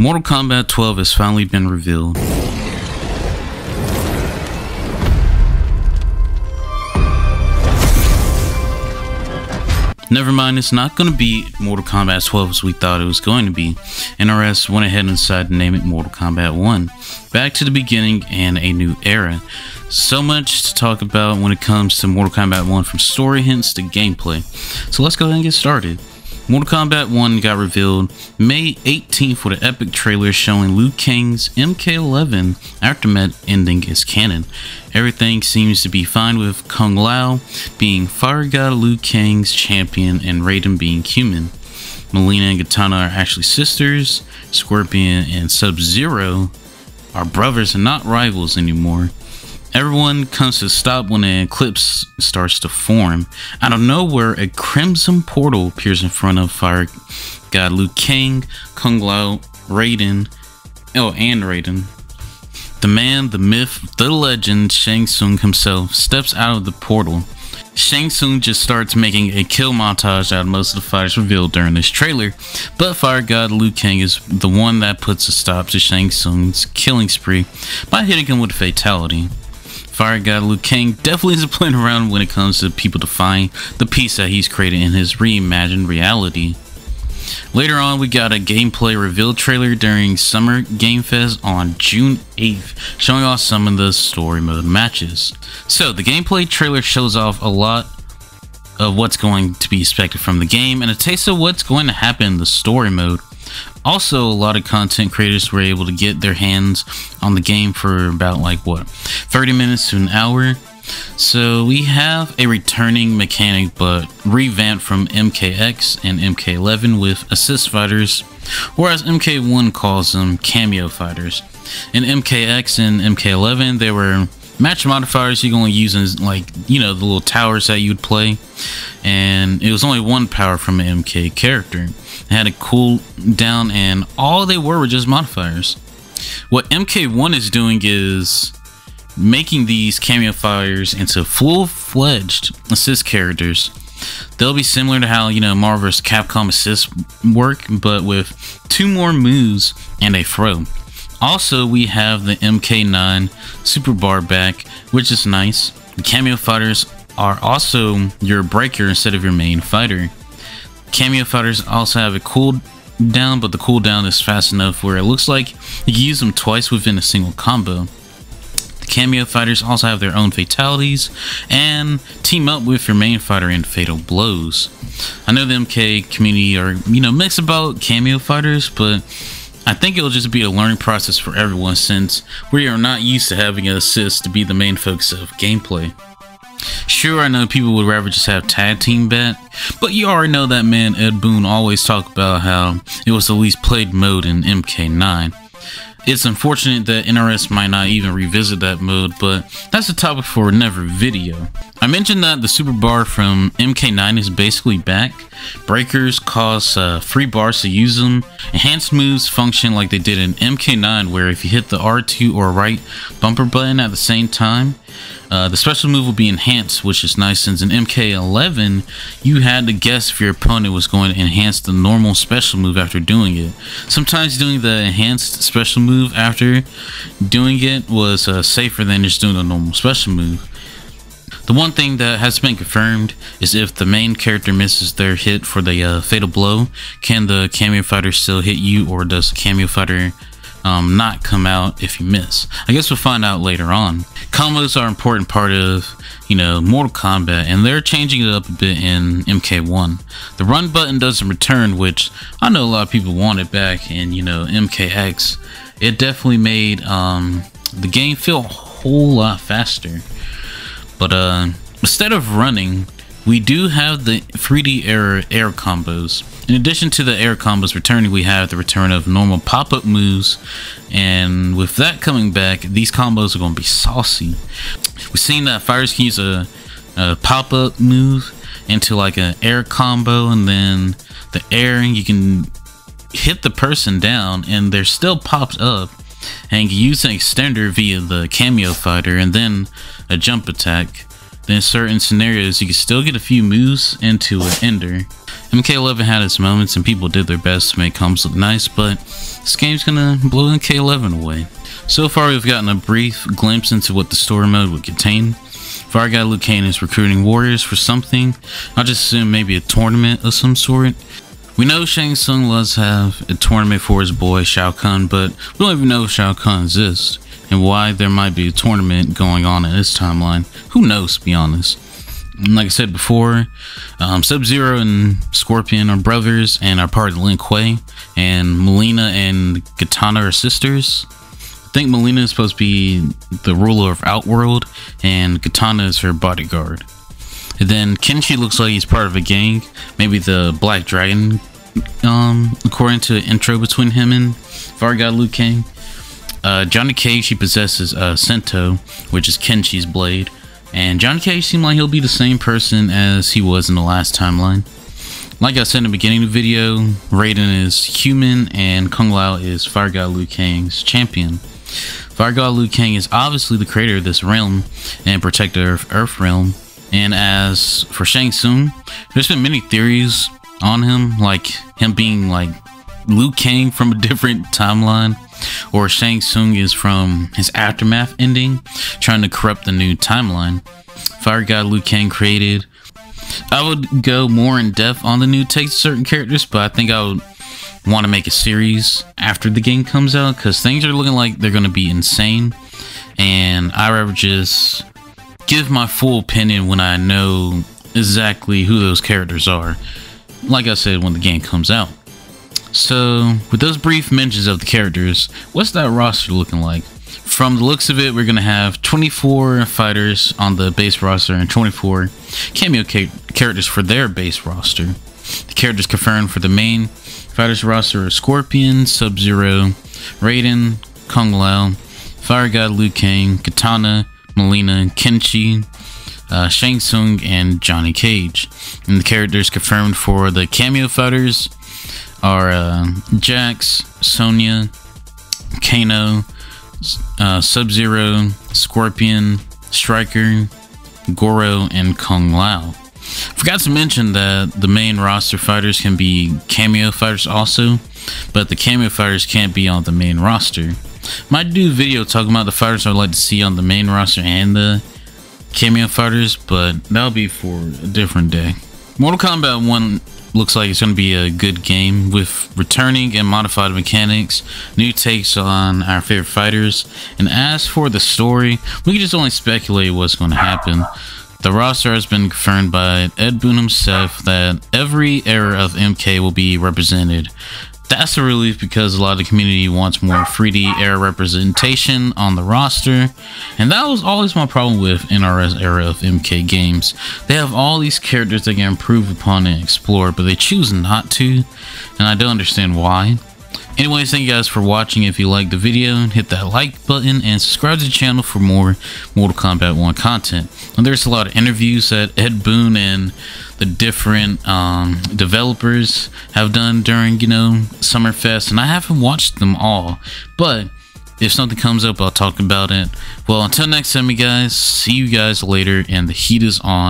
Mortal Kombat 12 has finally been revealed. Never mind, it's not going to be Mortal Kombat 12 as we thought it was going to be. NRS went ahead and decided to name it Mortal Kombat 1. Back to the beginning and a new era. So much to talk about when it comes to Mortal Kombat 1, from story hints to gameplay. So let's go ahead and get started. Mortal Kombat 1 got revealed May 18th with an epic trailer showing Liu Kang's MK11 aftermath ending is canon. Everything seems to be fine with Kung Lao being Fire God, Liu Kang's champion, and Raiden being human. Mileena and Katana are actually sisters. Scorpion and Sub-Zero are brothers and not rivals anymore. Everyone comes to a stop when an eclipse starts to form. Out of nowhere, a crimson portal appears in front of Fire God Liu Kang, Kung Lao, and Raiden. The man, the myth, the legend, Shang Tsung himself steps out of the portal. Shang Tsung just starts making a kill montage out of most of the fighters revealed during this trailer, but Fire God Liu Kang is the one that puts a stop to Shang Tsung's killing spree by hitting him with a fatality. Fire God Liu Kang definitely isn't playing around when it comes to people defying the peace that he's created in his reimagined reality. Later on, we got a gameplay reveal trailer during Summer Game Fest on June 8th, showing off some of the story mode matches. So the gameplay trailer shows off a lot of what's going to be expected from the game and a taste of what's going to happen in the story mode. Also, a lot of content creators were able to get their hands on the game for about 30 minutes to an hour. So we have a returning mechanic but revamped from MKX and MK11 with assist fighters, whereas MK1 calls them Kameo fighters. In MKX and MK11 they were match modifiers you're going to use in the little towers that you'd play, and it was only one power from an MK character. It had a cool down and all they were just modifiers. What MK1 is doing is making these Kameo fighters into full-fledged assist characters. They'll be similar to how Marvel vs. Capcom assists work, but with two more moves and a throw. Also, we have the MK9 super bar back, which is nice. The Kameo fighters are also your breaker instead of your main fighter. Kameo fighters also have a cooldown, but the cooldown is fast enough where it looks like you can use them twice within a single combo. Kameo fighters also have their own fatalities and team up with your main fighter in fatal blows. I know the MK community are mixed about Kameo fighters, but I think it'll just be a learning process for everyone since we are not used to having an assist to be the main focus of gameplay. Sure, I know people would rather just have tag team bat, but you already know that man Ed Boon always talked about how it was the least played mode in MK9. It's unfortunate that NRS might not even revisit that mode, but that's a topic for another video. I mentioned that the super bar from MK9 is basically back. Breakers cost 3 bars to use them. Enhanced moves function like they did in MK9, where if you hit the R2 or right bumper button at the same time, the special move will be enhanced, which is nice since in MK11 you had to guess if your opponent was going to enhance the normal special move after doing it. Sometimes doing the enhanced special move after doing it was safer than just doing a normal special move. The one thing that has been confirmed is if the main character misses their hit for the fatal blow, can the Kameo fighter still hit you, or does the Kameo fighter not come out if you miss? I guess we'll find out later on. Combos are an important part of Mortal Kombat, and they're changing it up a bit in MK1. The run button doesn't return, which I know a lot of people wanted back in MKX. It definitely made the game feel a whole lot faster. But instead of running, we do have the 3D air combos. In addition to the air combos returning, we have the return of normal pop-up moves, and with that coming back, these combos are going to be saucy. We've seen that fighters can use a pop-up move into an air combo, and then the air, you can hit the person down and they're still popped up, and you use an extender via the Kameo fighter and then a jump attack. Then in certain scenarios you can still get a few moves into an ender. MK11 had its moments and people did their best to make comps look nice, but this game's gonna blow MK11 away. So far we've gotten a brief glimpse into what the story mode would contain. If our guy Liu Kang is recruiting warriors for something, I'll just assume maybe a tournament of some sort. We know Shang Tsung loves to have a tournament for his boy Shao Kahn, but we don't even know if Shao Kahn exists, and why there might be a tournament going on in this timeline. Who knows, to be honest. And like I said before, Sub-Zero and Scorpion are brothers and are part of Lin Kuei, and Mileena and Katana are sisters. I think Mileena is supposed to be the ruler of Outworld, and Katana is her bodyguard. And then Kenshi looks like he's part of a gang, maybe the Black Dragon, according to the intro between him and our guy Liu Kang. Johnny Cage, he possesses Sento, which is Kenshi's blade, and Johnny Cage seemed like he'll be the same person as he was in the last timeline. Like I said in the beginning of the video, Raiden is human and Kung Lao is Fire God Liu Kang's champion. Fire God Liu Kang is obviously the creator of this realm and protector of Earth Realm. And as for Shang Tsung, there's been many theories on him, like him being like Liu Kang from a different timeline, or Shang Tsung is from his aftermath ending, trying to corrupt the new timeline Fire God Liu Kang created. I would go more in depth on the new takes of certain characters, but I think I would want to make a series after the game comes out, because things are looking like they're going to be insane, and I'd rather just give my full opinion when I know exactly who those characters are, like I said, when the game comes out. So with those brief mentions of the characters, what's that roster looking like? From the looks of it, we're gonna have 24 fighters on the base roster and 24 cameo characters for their base roster. The characters confirmed for the main fighters roster are Scorpion, Sub-Zero, Raiden, Kung Lao, Fire God Liu Kang, Katana, Mileena, Kenshi, Shang Tsung, and Johnny Cage. And the characters confirmed for the cameo fighters are Jax, Sonya, Kano, Sub-Zero, Scorpion, Stryker, Goro, and Kung Lao. Forgot to mention that the main roster fighters can be cameo fighters also, but the cameo fighters can't be on the main roster. Might do a video talking about the fighters I'd like to see on the main roster and the cameo fighters, but that'll be for a different day. Mortal Kombat 1 looks like it's going to be a good game with returning and modified mechanics, new takes on our favorite fighters, and as for the story, we can just only speculate what's going to happen. The roster has been confirmed by Ed Boon himself that every era of MK will be represented. That's a relief because a lot of the community wants more 3D era representation on the roster, and that was always my problem with NRS era of MK games. They have all these characters they can improve upon and explore, but they choose not to, and I don't understand why. Anyways, thank you guys for watching. If you liked the video, hit that like button and subscribe to the channel for more Mortal Kombat 1 content. And there's a lot of interviews that Ed Boon and the different developers have done during, Summer Fest, and I haven't watched them all, but if something comes up, I'll talk about it. Well, until next time, you guys, see you guys later, and the heat is on.